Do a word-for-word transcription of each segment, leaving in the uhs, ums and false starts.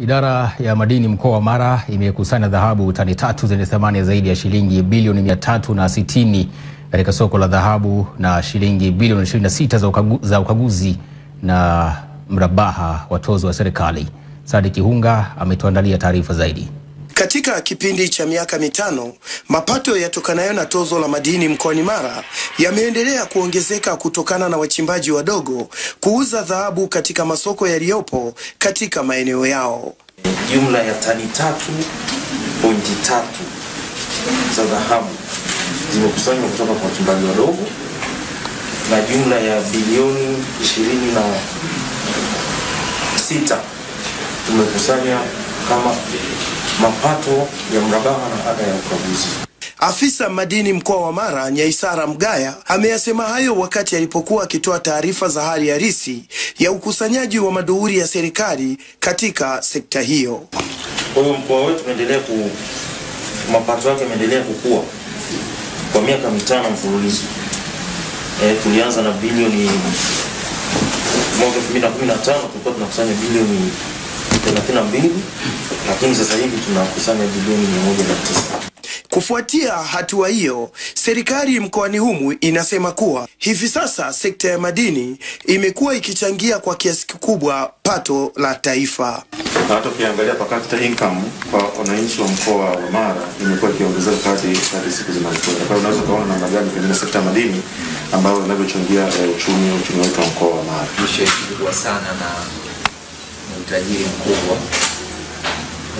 Idara ya madini mkoa wa Mara imekusanya dhahabu tani tatu zenye thamani zaidi ya shilingi bilioni mia tatu na sitini katika soko la dhahabu na shilingi bilioni ishirini na sita za, ukagu, za ukaguzi na mrabaha wa tozo wa serikali. Sadi Kihunga ametuandalia taarifa zaidi. Katika kipindi cha miaka mitano, mapato yatokanayo na tozo la madini mkoani Mara yameendelea kuongezeka kutokana na wachimbaji wadogo kuuza dhahabu katika masoko yaliyopo katika maeneo yao. Jumla ya tani tatu pointi tatu za dhahabu zimekusanywa kutoka kwa wachimbaji wadogo na jumla ya bilioni ishirini na sita tumekusanya kama mapato ya mrabaha na ada ya ukaguzi. Afisa madini mkoa wa Mara Nyaisara Mugaya ameyasema hayo wakati alipokuwa akitoa taarifa za hali halisi ya ukusanyaji wa maduhuri ya serikali katika sekta hiyo. Kwa hiyo mkoa wetu umeendelea ku mapato yake yameendelea kukua kwa miaka mitano mfululizo. E, tulianza na bilioni mwaka elfu mbili na kumi na tano tulikuwa tunakusanya bilioni thelathini na mbili, lakini sasa hivi tunakusanya bilioni mia moja na tisa. Kufuatia hatua hiyo, serikali mkoani humu inasema kuwa hivi sasa sekta ya madini imekuwa ikichangia kwa kiasi kikubwa pato la taifa. Hata ukiangalia per capita income kwa wananchi wa mkoa wa Mara imekuwa ikiongezeka kadri kadri siku zinazoendelea. Kwa hiyo unaweza kuona namna gani kwenye sekta ya madini ambayo inavyochangia uchumi uchumi wetu wa mkoa wa Mara. Ni shirika kubwa sana na utajiri mkubwa.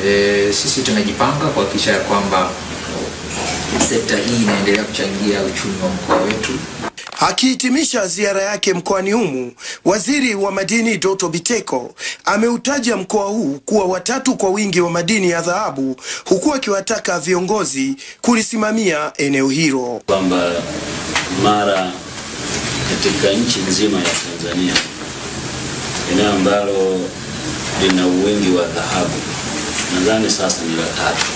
E, sisi tunajipanga kuhakikisha ya kwamba sekta hii inaendelea kuchangia uchumi wa mkoa wetu. Akihitimisha ziara yake mkoani humu, waziri wa madini Doto Biteko ameutaja mkoa huu kuwa watatu kwa wingi wa madini ya dhahabu, huku akiwataka viongozi kulisimamia eneo hilo. Kwamba Mara katika nchi nzima ya Tanzania eneo ambalo lina wingi wa dhahabu, nadhani sasa ni la tatu.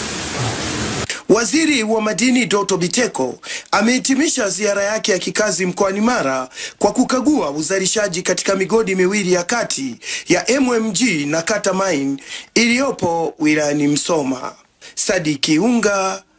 Waziri wa madini Doto Biteko amehitimisha ziara yake ya kikazi mkoani Mara kwa kukagua uzalishaji katika migodi miwili ya kati ya M M G na Kata Mine iliyopo wilayani Msoma. Sadi Kihunga,